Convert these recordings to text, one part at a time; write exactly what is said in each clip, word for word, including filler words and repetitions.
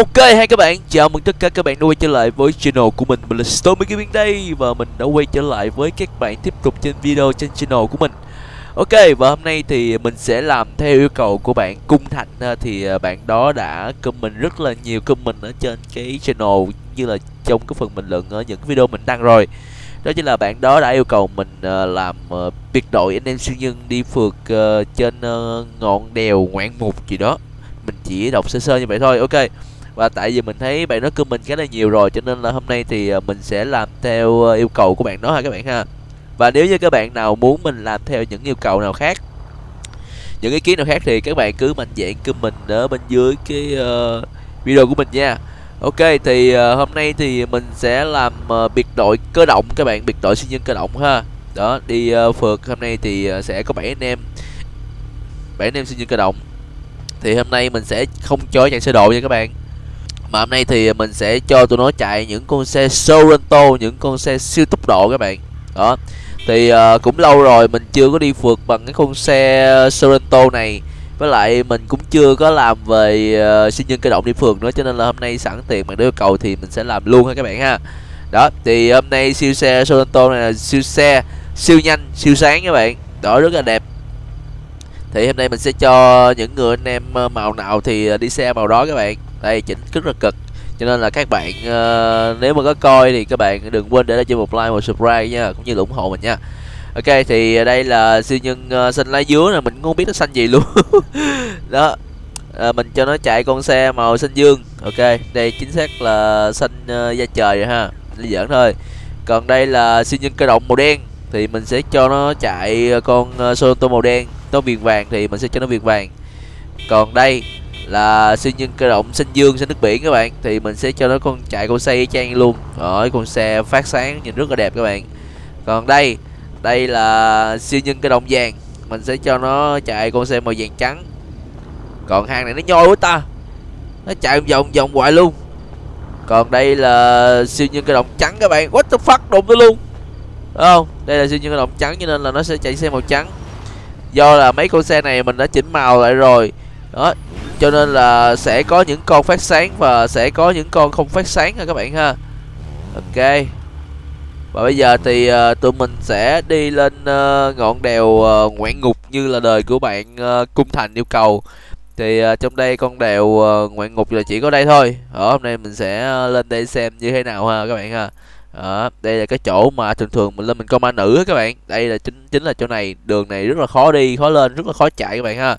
Ok, hai các bạn, chào mừng tất cả các bạn đã quay trở lại với channel của mình. Mình là Stormpy Gaming đây và mình đã quay trở lại với các bạn tiếp tục trên video trên channel của mình. Ok, và hôm nay thì mình sẽ làm theo yêu cầu của bạn Cung Thành. Thì bạn đó đã comment rất là nhiều comment ở trên cái channel như là trong cái phần bình luận ở những cái video mình đăng rồi. Đó chính là bạn đó đã yêu cầu mình làm biệt đội anh em siêu nhân đi phượt trên ngọn đèo Ngoạn Mục gì đó. Mình chỉ đọc sơ sơ như vậy thôi, ok. Và tại vì mình thấy bạn nó comment khá là nhiều rồi cho nên là hôm nay thì mình sẽ làm theo yêu cầu của bạn đó ha các bạn ha. Và nếu như các bạn nào muốn mình làm theo những yêu cầu nào khác, những ý kiến nào khác thì các bạn cứ mạnh dạn comment ở bên dưới cái uh, video của mình nha. Ok, thì uh, hôm nay thì mình sẽ làm uh, biệt đội cơ động các bạn, biệt đội siêu nhân cơ động ha. Đó, đi uh, phượt hôm nay thì uh, sẽ có bảy anh em. bảy anh em siêu nhân cơ động. Thì hôm nay mình sẽ không cho chạy sơ đồ nha các bạn, mà hôm nay thì mình sẽ cho tụi nó chạy những con xe Sorento, những con xe siêu tốc độ các bạn. Đó, thì uh, cũng lâu rồi mình chưa có đi phượt bằng cái con xe Sorento này. Với lại mình cũng chưa có làm về uh, siêu nhân cơ động đi phượt nữa. Cho nên là hôm nay sẵn tiền bạn yêu cầu thì mình sẽ làm luôn ha các bạn ha. Đó, thì hôm nay siêu xe Sorento này là siêu xe siêu nhanh, siêu sáng các bạn. Đó, rất là đẹp. Thì hôm nay mình sẽ cho những người anh em màu nào thì đi xe màu đó các bạn. Đây, chỉnh rất là cực. Cho nên là các bạn uh, nếu mà có coi thì các bạn đừng quên để lại cho một like, một subscribe nha, cũng như là ủng hộ mình nha. Ok, thì đây là siêu nhân uh, xanh lá dứa nè, mình cũng không biết nó xanh gì luôn. Đó, à, mình cho nó chạy con xe màu xanh dương. Ok, đây chính xác là xanh uh, da trời rồi ha, đi giỡn thôi. Còn đây là siêu nhân cơ động màu đen. Thì mình sẽ cho nó chạy con uh, Sorento màu đen. Nó viền vàng thì mình sẽ cho nó viền vàng. Còn đây là siêu nhân cơ động xanh dương, xanh nước biển các bạn. Thì mình sẽ cho nó con chạy con xe trang luôn. Rồi, con xe phát sáng nhìn rất là đẹp các bạn. Còn đây, đây là siêu nhân cơ động vàng. Mình sẽ cho nó chạy con xe màu vàng trắng. Còn hàng này nó nhoi quá ta, nó chạy vòng vòng hoài luôn. Còn đây là siêu nhân cơ động trắng các bạn. What the fuck, đụng nó luôn. Đúng không? Đây là siêu nhân cơ động trắng cho nên là nó sẽ chạy xe màu trắng. Do là mấy con xe này mình đã chỉnh màu lại rồi. Đó, cho nên là sẽ có những con phát sáng và sẽ có những con không phát sáng ha các bạn ha. Ok. Và bây giờ thì uh, tụi mình sẽ đi lên uh, ngọn đèo uh, Ngoạn Mục như là đời của bạn uh, Cung Thành yêu cầu. Thì uh, trong đây con đèo uh, Ngoạn Mục là chỉ có đây thôi. Ở hôm nay mình sẽ uh, lên đây xem như thế nào ha các bạn ha. Đó, đây là cái chỗ mà thường thường mình lên mình coi ma nữ á các bạn. Đây là chính chính là chỗ này, đường này rất là khó đi, khó lên, rất là khó chạy các bạn ha.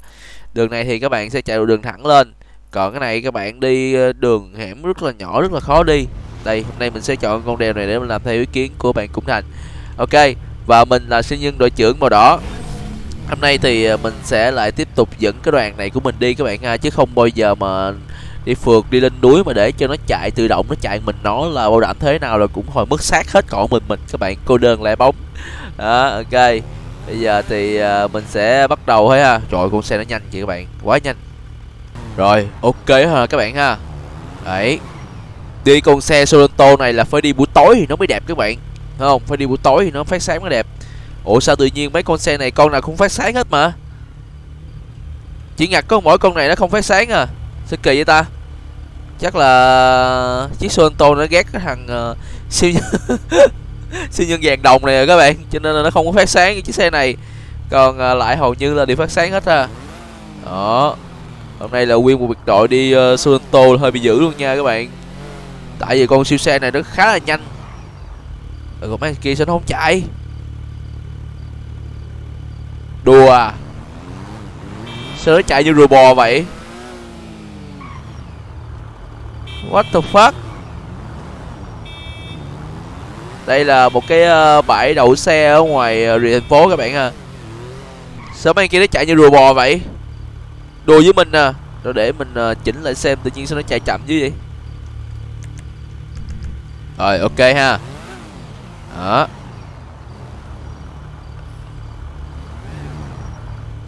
Đường này thì các bạn sẽ chạy đường thẳng lên. Còn cái này các bạn đi đường hẻm rất là nhỏ, rất là khó đi. Đây, hôm nay mình sẽ chọn con đèo này để mình làm theo ý kiến của bạn Cung Thành. Ok, và mình là siêu nhân đội trưởng màu đỏ. Hôm nay thì mình sẽ lại tiếp tục dẫn cái đoàn này của mình đi các bạn ha. Chứ không bao giờ mà đi phượt, đi lên núi mà để cho nó chạy tự động, nó chạy mình nó là bảo đảm thế nào là cũng hồi mất xác hết cõi mình mình các bạn, cô đơn lại bóng. Đó, ok. Bây giờ thì mình sẽ bắt đầu thôi ha. Trời, con xe nó nhanh chị các bạn, quá nhanh. Rồi, ok ha các bạn ha. Đấy, đi con xe Sorento này là phải đi buổi tối thì nó mới đẹp các bạn, thấy không? Phải đi buổi tối thì nó phát sáng mới đẹp. Ủa sao tự nhiên mấy con xe này con nào cũng phát sáng hết mà? Chỉ ngặt có mỗi con này nó không phát sáng à? Sao kỳ vậy ta? Chắc là chiếc Sorento nó ghét cái thằng uh, siêu nhân siêu nhân vàng đồng này rồi các bạn, cho nên là nó không có phát sáng như chiếc xe này. Còn uh, lại hầu như là đều phát sáng hết ha. Đó, hôm nay là nguyên một biệt đội đi uh, Sorento hơi bị dữ luôn nha các bạn. Tại vì con siêu xe này nó khá là nhanh. Rồi còn mấy kia sao nó không chạy? Đùa à? Sao nó chạy như rùa bò vậy? What the fuck. Đây là một cái bãi đậu xe ở ngoài thành phố các bạn ha. Sao mấy kia nó chạy như rùa bò vậy? Đùa với mình à? Rồi để mình chỉnh lại xem, tự nhiên sao nó chạy chậm dữ vậy. Rồi, ok ha. Đó,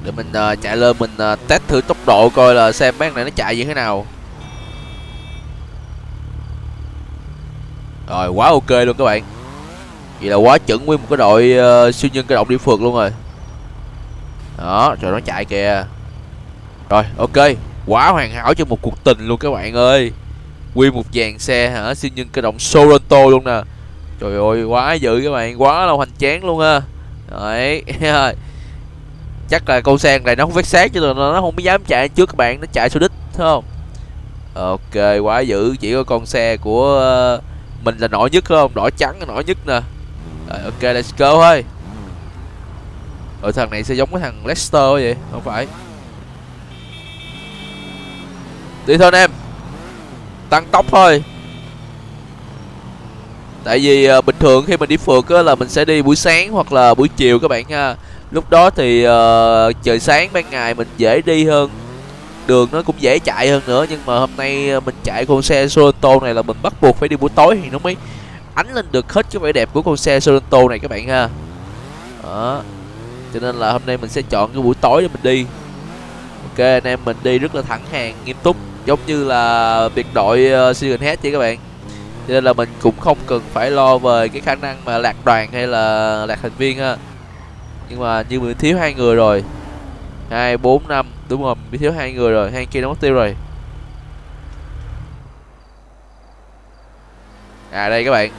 để mình chạy lên mình test thử tốc độ coi là xem mấy này nó chạy như thế nào. Rồi, quá ok luôn các bạn. Vậy là quá chuẩn nguyên một cái đội uh, siêu nhân cơ động đi phượt luôn rồi. Đó, rồi nó chạy kìa. Rồi, ok. Quá hoàn hảo cho một cuộc tình luôn các bạn ơi. Quy một dàn xe hả? Xin nhân cái động Sorento luôn nè. Trời ơi quá dữ các bạn, quá là hoành tráng luôn ha. Đấy. Chắc là con xe này nó không vét sát chứ nó không dám chạy trước các bạn, nó chạy số đích thấy không? Ok quá dữ, chỉ có con xe của mình là nổi nhất không? Đỏ trắng là nổi nhất nè. Rồi, ok let's go thôi. Ở thằng này sẽ giống cái thằng Lester vậy, không phải. Đi thôi anh em. Tăng tốc thôi. Tại vì uh, bình thường khi mình đi phượt á, là mình sẽ đi buổi sáng hoặc là buổi chiều các bạn ha. Lúc đó thì uh, trời sáng ban ngày mình dễ đi hơn, đường nó cũng dễ chạy hơn nữa. Nhưng mà hôm nay mình chạy con xe Sorento này là mình bắt buộc phải đi buổi tối thì nó mới ánh lên được hết cái vẻ đẹp của con xe Sorento này các bạn ha. Đó. Cho nên là hôm nay mình sẽ chọn cái buổi tối để mình đi. Ok anh em, mình đi rất là thẳng hàng, nghiêm túc, giống như là biệt đội uh, Season Head vậy các bạn. Cho nên là mình cũng không cần phải lo về cái khả năng mà lạc đoàn hay là lạc thành viên ha. Nhưng mà như mình thiếu hai người rồi, hai, bốn, năm, đúng rồi, mình thiếu hai người rồi, hai kia nó mất tiêu rồi. À đây các bạn.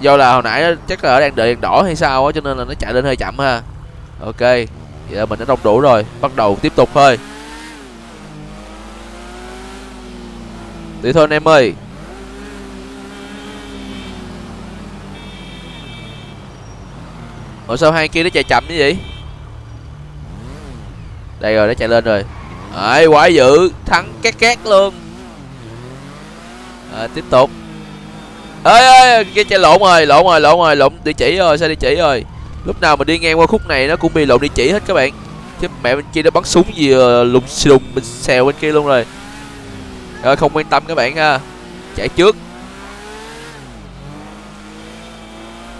Do là hồi nãy chắc là đang đợi đèn đỏ hay sao á, cho nên là nó chạy lên hơi chậm ha. Ok, vậy là mình đã đông đủ rồi, bắt đầu tiếp tục thôi. Đi thôi anh em ơi. Ủa sao hai kia nó chạy chậm như vậy? Đây rồi, nó chạy lên rồi. Đấy, quá dữ, thắng két két luôn. À, tiếp tục. Ê ơi, kia chạy lộn rồi, lộn rồi, lộn rồi, lộn địa chỉ rồi, sao địa chỉ rồi. Lúc nào mình đi ngang qua khúc này nó cũng bị lộn địa chỉ hết các bạn. Chứ mẹ bên kia nó bắn súng gì lùng xùng mình xèo bên kia luôn rồi. Rồi không quan tâm các bạn ha. Chạy trước.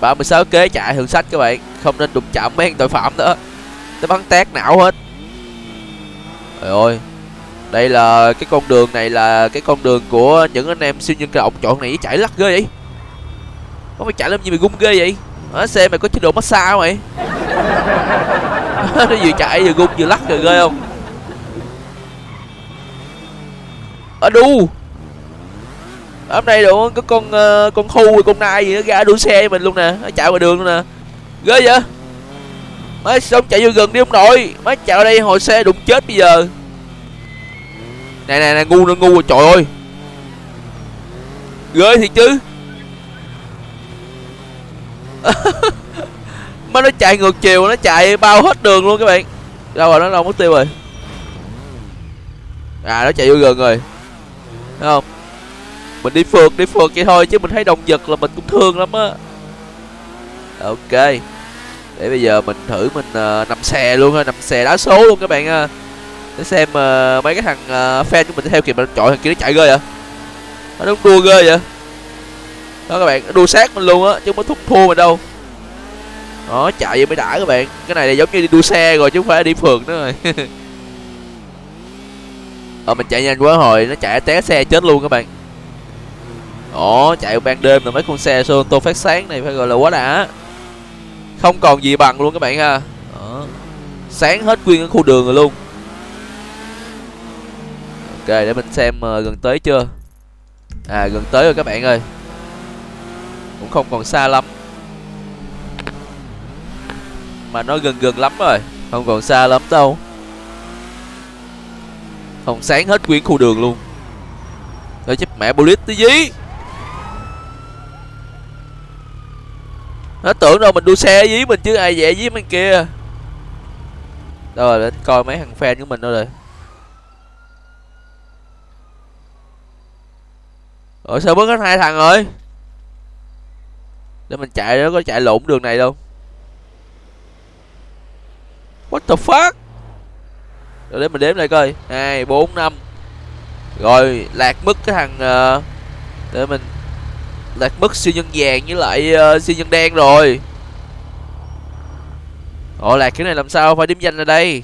ba mươi sáu kế chạy thượng sách các bạn, không nên đụng chạm mấy thằng tội phạm nữa. Nó bắn tét não hết. Trời ơi. Đây là cái con đường này là cái con đường của những anh em siêu nhân cơ động, chọn này chạy lắc ghê vậy. Có mày chạy làm gì mày gung ghê vậy? Ở xe mày có chế độ massage không mày? Nó vừa chạy vừa gung vừa lắc rồi ghê không? Ở đu. Ở hôm nay đồ có con uh, con khu con nai gì nó ra đuổi xe mình luôn nè, nó chạy ngoài đường luôn nè. Ghê vậy? Má xong chạy vô gần đi ông nội, má chạy ở đây hồi xe đụng chết bây giờ. Này này này, ngu nó ngu rồi trời ơi. Ghê thiệt chứ. Má nó chạy ngược chiều, nó chạy bao hết đường luôn các bạn. Đâu rồi, nó đâu mất tiêu rồi. À nó chạy vô gần rồi. Thấy không? Mình đi phượt, đi phượt vậy thôi chứ mình thấy động vật là mình cũng thương lắm á. Ok. Để bây giờ mình thử mình uh, nằm xè luôn ha, nằm xè đá số luôn các bạn ha. Để xem uh, mấy cái thằng uh, fan của mình theo kịp. Trời thằng kia nó chạy ghê vậy. Nó đua ghê vậy. Đó các bạn, nó đua sát mình luôn á chứ không có thúc thua mình đâu. Đó, chạy vậy mới đã các bạn. Cái này là giống như đi đua xe rồi chứ không phải đi phượt nữa rồi. Ờ, mình chạy nhanh quá hồi nó chạy té xe chết luôn các bạn. Ồ chạy ban đêm là mấy con xe Sorento phát sáng này phải gọi là quá đã, không còn gì bằng luôn các bạn ha. Đó. Sáng hết nguyên cái khu đường rồi luôn. Ok để mình xem uh, gần tới chưa. À gần tới rồi các bạn ơi, cũng không còn xa lắm mà nó gần gần lắm rồi, không còn xa lắm đâu. Không sáng hết nguyên khu đường luôn. Thôi chết mẹ bullet tí gì. Nó tưởng đâu mình đua xe với mình chứ ai dẹ với bên kia. Đâu rồi để coi mấy thằng fan của mình đâu rồi. Ủa sao bớt hết hai thằng rồi. Để mình chạy nó có chạy lộn đường này đâu. What the fuck. Rồi để mình đếm lại coi. Hai, bốn, năm. Rồi lạc mất cái thằng uh, để mình lạc mất siêu nhân vàng với lại uh, siêu nhân đen rồi. Ồ lạc cái này làm sao phải điểm danh ở đây.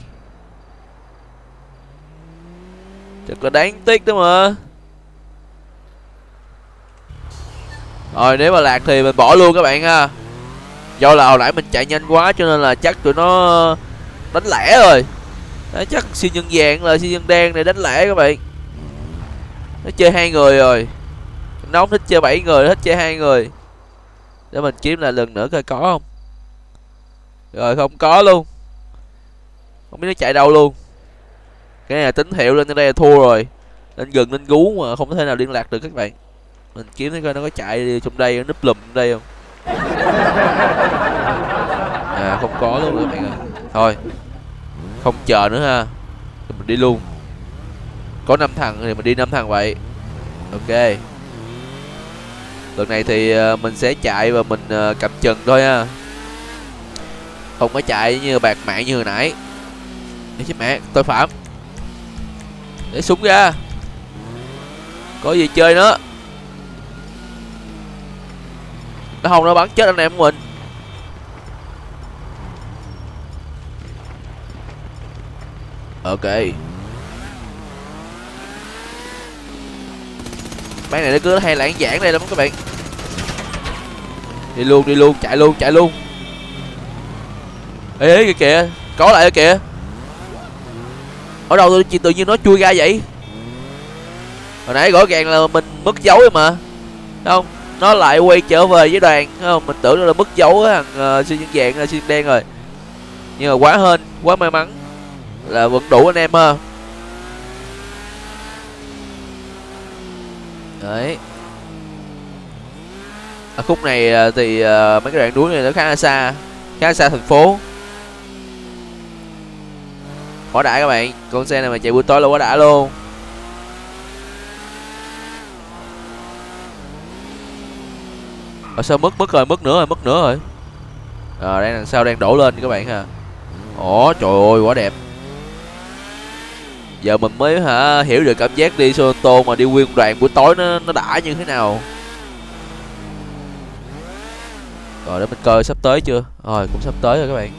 Thật là đáng tiếc đó mà. Rồi nếu mà lạc thì mình bỏ luôn các bạn ha. Do là hồi nãy mình chạy nhanh quá cho nên là chắc tụi nó đánh lẻ rồi. Đấy, chắc siêu nhân vàng là siêu nhân đen này đánh lẻ các bạn. Nó chơi hai người rồi. Nó không thích chơi bảy người, nó thích chơi hai người. Để mình kiếm lại lần nữa coi có không. Rồi không có luôn. Không biết nó chạy đâu luôn. Cái này là tín hiệu lên đây là thua rồi. Lên gần lên gú mà không có thể nào liên lạc được các bạn. Mình kiếm thấy coi nó có chạy trong đây, nó núp lùm trong đây không. À không có luôn các bạn ơi. Thôi không chờ nữa ha, mình đi luôn. Có năm thằng thì mình đi năm thằng vậy. Ok, lần này thì mình sẽ chạy và mình cầm chừng thôi ha, không có chạy như bạc mạng như hồi nãy. Để chết mẹ tội phạm, để súng ra có gì chơi nữa. Nó không, nó bắn chết anh em của mình. Ok, bán này nó cứ hay lãng giảng đây lắm các bạn. Đi luôn, đi luôn, chạy luôn, chạy luôn. Ê, kìa kìa, có lại kìa. Ở đâu tôi tự nhiên nó chui ra vậy? Hồi nãy rõ ràng là mình mất dấu rồi mà. Đúng không? Nó lại quay trở về với đoàn, đúng không? Mình tưởng nó là mất dấu á, thằng uh, xuyên vàng là xuyên đen rồi. Nhưng mà quá hên, quá may mắn là vẫn đủ anh em ha. Đấy. Ở khúc này thì uh, mấy cái đoạn núi này nó khá là xa, khá là xa thành phố. Quá đã các bạn, con xe này mà chạy buổi tối là quá đã luôn. Ở sao mất mất rồi, mất nữa rồi, mất nữa rồi. Ờ à, đang đằng sau đang đổ lên các bạn ha. Ồ trời ơi quá đẹp. Giờ mình mới hả hiểu được cảm giác đi Sorento mà đi nguyên đoàn buổi tối nó nó đã như thế nào. Rồi để mình coi sắp tới chưa. Rồi cũng sắp tới rồi các bạn.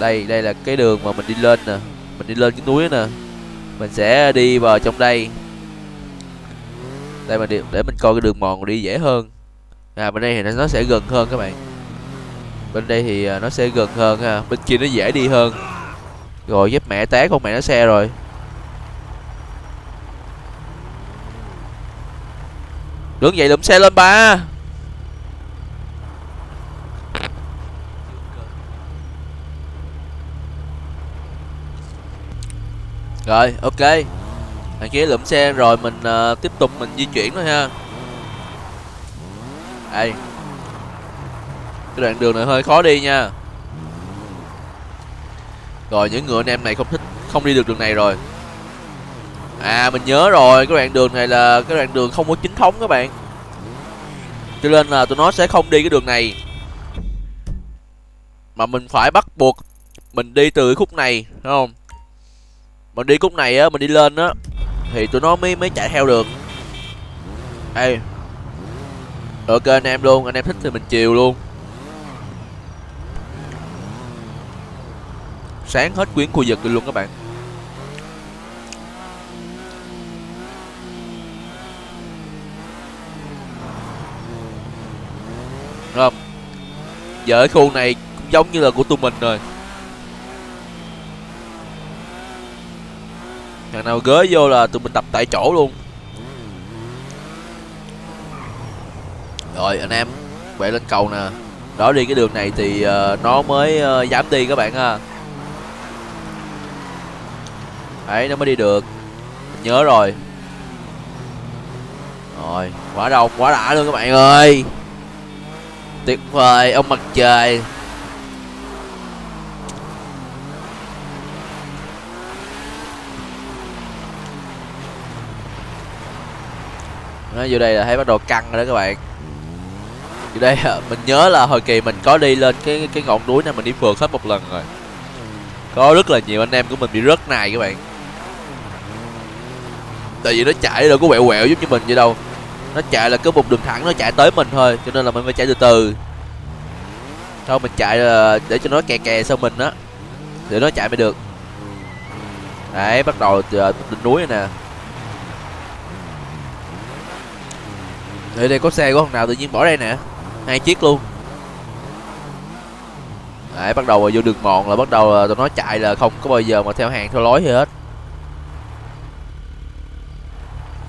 Đây đây là cái đường mà mình đi lên nè, mình đi lên cái núi nè. Mình sẽ đi vào trong đây. Đây mình đi, để mình coi cái đường mòn đi dễ hơn. À bên đây thì nó sẽ gần hơn các bạn. Bên đây thì nó sẽ gần hơn ha, bên kia nó dễ đi hơn. Rồi giúp mẹ té con mẹ nó xe rồi. Đứng vậy lụm xe lên ba. Rồi ok, thằng kia lụm xe rồi, mình uh, tiếp tục mình di chuyển thôi ha. Đây, cái đoạn đường này hơi khó đi nha. Rồi những người anh em này không thích, không đi được đường này rồi. À mình nhớ rồi, cái đoạn đường này là cái đoạn đường không có chính thống các bạn, cho nên là tụi nó sẽ không đi cái đường này, mà mình phải bắt buộc mình đi từ khúc này, đúng không? Mình đi khúc này á, mình đi lên á thì tụi nó mới mới chạy theo được. Đây ok anh em luôn, anh em thích thì mình chiều luôn. Sáng hết quyến khu vực luôn các bạn. Đúng không? Giờ ở khu này cũng giống như là của tụi mình rồi. Thằng nào gới vô là tụi mình đập tại chỗ luôn. Rồi anh em quẹo lên cầu nè. Đó đi cái đường này thì uh, nó mới uh, dám đi các bạn ha. Đấy nó mới đi được. Mình nhớ rồi. Rồi quá đông, quá đã luôn các bạn ơi. Tuyệt vời ông mặt trời. Nó vô đây là thấy bắt đầu căng rồi đó các bạn. Vô đây mình nhớ là hồi kỳ mình có đi lên cái cái ngọn núi này, mình đi phượt hết một lần rồi. Có rất là nhiều anh em của mình bị rớt này các bạn. Tại vì nó chạy đâu có quẹo quẹo giúp như mình vậy đâu. Nó chạy là cứ một đường thẳng nó chạy tới mình thôi, cho nên là mình phải chạy từ từ. Thôi mình chạy để cho nó kè kè sau mình á, để nó chạy mới được. Đấy bắt đầu từ đỉnh núi này nè. Ở đây có xe của thằng nào tự nhiên bỏ đây nè, hai chiếc luôn. Đấy bắt đầu vô đường mòn là bắt đầu là tụi nó chạy là không có bao giờ mà theo hàng theo lối gì hết.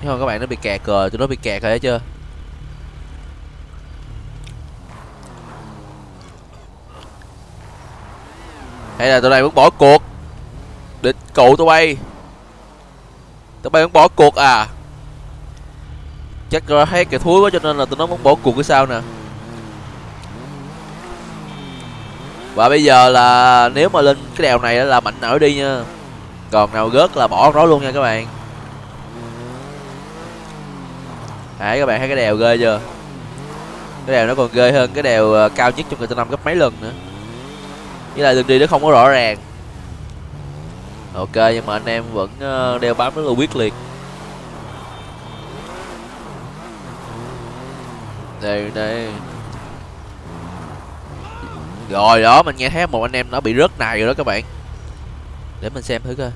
thôi các bạn, nó bị kẹt rồi, tụi nó bị kẹt rồi, thấy chưa? Hay là tụi này muốn bỏ cuộc. Địch cụ tụi bay. Tụi bay muốn bỏ cuộc à? Chắc rồi, thấy kẻ thúi quá cho nên là tụi nó muốn bỏ cuộc cái sao nè. Và bây giờ là nếu mà lên cái đèo này là mạnh nở đi nha. Còn nào gớt là bỏ nó luôn nha các bạn. Đấy, các bạn thấy cái đèo ghê chưa? Cái đèo nó còn ghê hơn cái đèo cao nhất trong G T năm gấp mấy lần nữa. Với lại đường đi nó không có rõ ràng. Ok, nhưng mà anh em vẫn đeo bám rất là quyết liệt. Đây đây. Rồi đó, mình nghe thấy một anh em nó bị rớt này rồi đó các bạn. Để mình xem thử coi.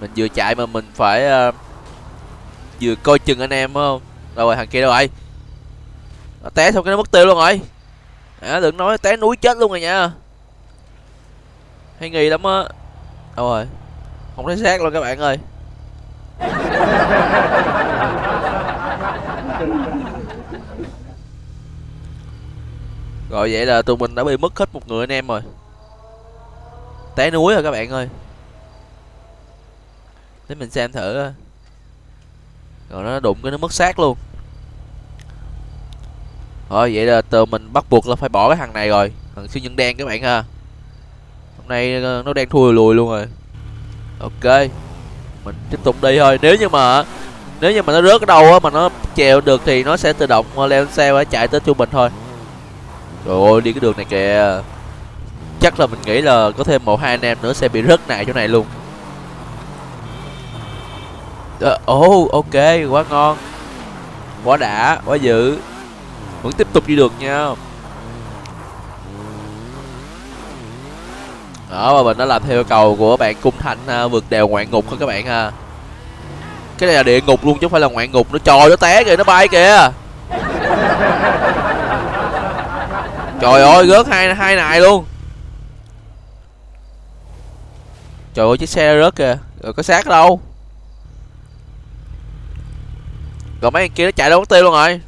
Mình vừa chạy mà mình phải uh, vừa coi chừng anh em không. Rồi thằng kia đâu rồi? Nó té xong cái nó mất tiêu luôn rồi. À, đừng nói té núi chết luôn rồi nha. Hay nghi lắm á. Đâu rồi? Không thấy xác luôn các bạn ơi. Rồi vậy là tụi mình đã bị mất hết một người anh em rồi. Té núi rồi các bạn ơi. Để mình xem thử. Rồi nó đụng cái nó mất xác luôn. Rồi vậy là tụi mình bắt buộc là phải bỏ cái thằng này rồi. Thằng siêu nhân đen các bạn ha. Hôm nay nó đang thua lùi luôn rồi. Ok, mình tiếp tục đi thôi. Nếu như mà Nếu như mà nó rớt ở đâu á mà nó chèo được thì nó sẽ tự động leo xe và chạy tới chỗ mình thôi. Trời ơi, đi cái đường này kìa. Chắc là mình nghĩ là có thêm một hai anh em nữa sẽ bị rớt nại chỗ này luôn. Ồ, oh, ok, quá ngon. Quá đã, quá dữ. Vẫn tiếp tục đi được nha. Đó, và mình đã làm theo yêu cầu của bạn Cung Thành vượt đèo Ngoạn Ngục thôi các bạn ha. Cái này là địa ngục luôn chứ không phải là ngoạn ngục nữa. Trời, nó té kìa, nó bay kìa. Trời ơi, rớt hai hai nài luôn. Trời ơi, chiếc xe rớt kìa. Rồi có xác ở đâu. Rồi mấy thằng kia nó chạy đâu mất tiêu luôn rồi.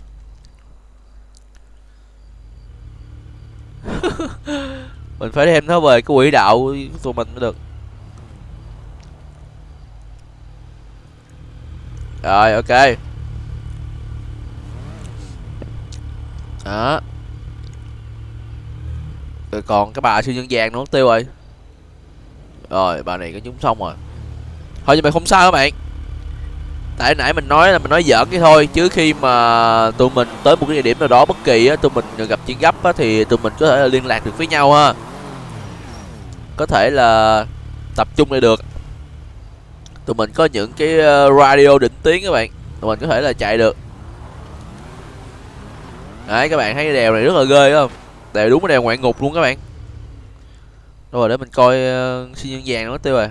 Mình phải đem nó về cái quỹ đạo của tụi mình mới được. Rồi ok. Đó. Rồi còn cái bà siêu nhân vàng nó mất tiêu rồi. Rồi bà này có chúng xong rồi. Thôi nhưng mà không sao các bạn. Tại nãy mình nói là mình nói giỡn cái thôi. Chứ khi mà tụi mình tới một cái địa điểm nào đó bất kỳ á, tụi mình gặp chuyện gấp á, thì tụi mình có thể là liên lạc được với nhau ha. Có thể là tập trung lại được. Tụi mình có những cái radio định tiến các bạn. Tụi mình có thể là chạy được. Đấy các bạn thấy cái đèo này rất là ghê không? Đèo đúng cái đèo ngoạn ngục luôn các bạn. Rồi để mình coi uh, siêu nhân vàng nó tiêu rồi.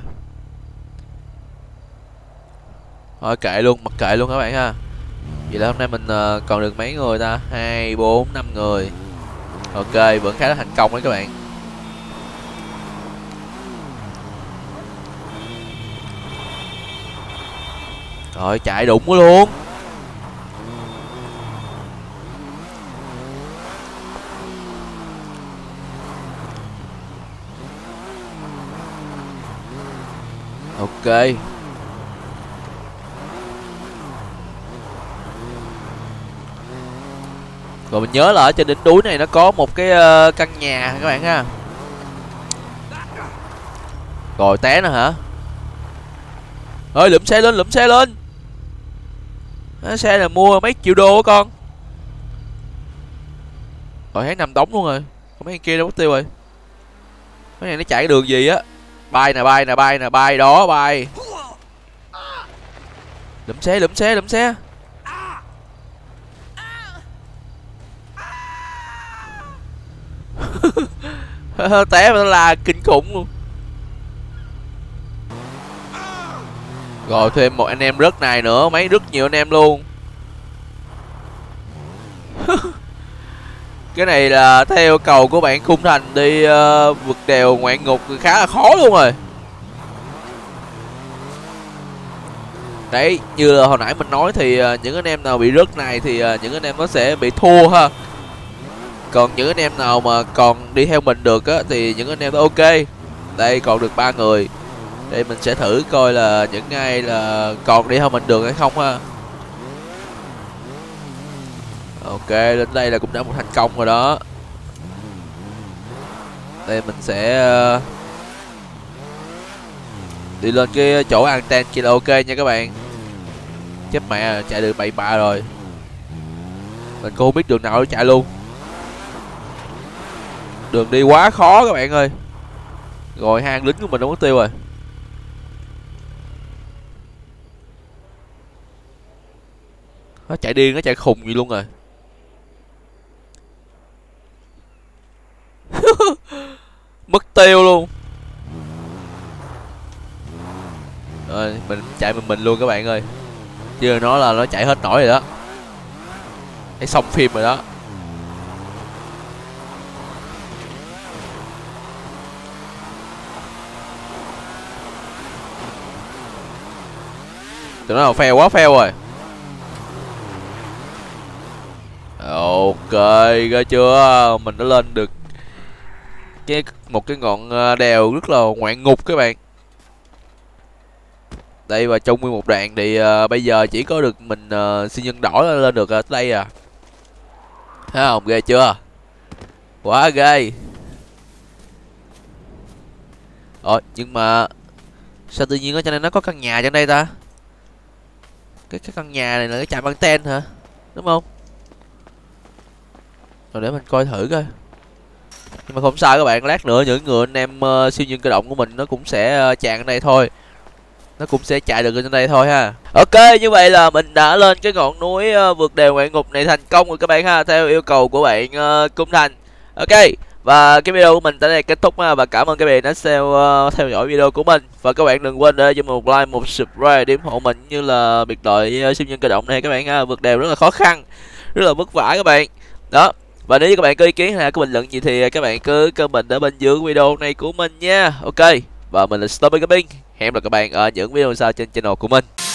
Thôi kệ luôn, mặc kệ luôn các bạn ha. Vậy là hôm nay mình uh, còn được mấy người ta? hai, bốn, năm người. Ok, vẫn khá là thành công đấy các bạn. Rồi chạy đụng quá luôn. Ok. Rồi mình nhớ là ở trên đỉnh núi này nó có một cái căn nhà các bạn ha. Rồi té nữa hả? Ơi lụm xe lên, lụm xe lên. Đó, xe là mua mấy triệu đô á con. Rồi thấy nằm đóng luôn rồi. Còn mấy thằng kia đâu mất tiêu rồi. Mấy này nó chạy cái đường gì á. Bay nè, bay nè, bay nè, bay đó, bay. Lụm xe, lụm xe, lụm xe. Té mà là kinh khủng luôn. Rồi thêm một anh em rớt này nữa, mấy rất nhiều anh em luôn. Cái này là theo cầu của bạn Khung Thành đi uh, vượt đèo ngoạn ngục khá là khó luôn rồi. Đấy, như hồi nãy mình nói thì những anh em nào bị rớt này thì những anh em nó sẽ bị thua ha. Còn những anh em nào mà còn đi theo mình được á thì những anh em nó ok. Đây còn được ba người. Đây mình sẽ thử coi là những ai là còn đi theo mình được hay không ha. Ok, lên đây là cũng đã một thành công rồi đó. Đây mình sẽ đi lên cái chỗ anten kia là ok nha các bạn. Chết mẹ, chạy đường bậy bạ rồi. Mình cũng không biết đường nào để chạy luôn. Đường đi quá khó các bạn ơi. Rồi hang lính của mình nó mất tiêu rồi. Nó chạy điên, nó chạy khùng gì luôn rồi. Mất tiêu luôn. Rồi mình chạy mình mình luôn các bạn ơi. Chứ nó là nó chạy hết nổi rồi đó. Thấy xong phim rồi đó. Tụi nó là fail quá fail rồi. Ok, ra chưa? Mình đã lên được cái một cái ngọn đèo rất là ngoạn ngục các bạn. Đây và trong nguyên một đoạn thì uh, bây giờ chỉ có được mình uh, siêu nhân đỏ lên được uh, đây à. Thấy không? Ghê chưa? Quá ghê. Rồi, nhưng mà sao tự nhiên ở trên đây nó có căn nhà trên đây ta? Cái, cái căn nhà này là cái trạm anten hả? Đúng không? Rồi để mình coi thử coi. Nhưng mà không sao các bạn, lát nữa những người anh em uh, siêu nhân cơ động của mình nó cũng sẽ uh, chạm ở đây thôi. Nó cũng sẽ chạy được trên đây thôi ha. Ok, như vậy là mình đã lên cái ngọn núi uh, vượt đèo ngoạn ngục này thành công rồi các bạn ha. Theo yêu cầu của bạn uh, Cung Thành. Ok, và cái video của mình tại đây kết thúc ha. Và cảm ơn các bạn đã xem, uh, theo dõi video của mình. Và các bạn đừng quên để cho mình một like, một subscribe để ủng hộ mình như là biệt đội uh, siêu nhân cơ động này các bạn ha. Vượt đèo rất là khó khăn, rất là vất vả các bạn. Đó. Và nếu như các bạn có ý kiến hay có bình luận gì thì các bạn cứ comment ở bên dưới video này của mình nha. Ok, và mình là Stormpy Gaming. Hẹn gặp lại các bạn ở những video sau trên channel của mình.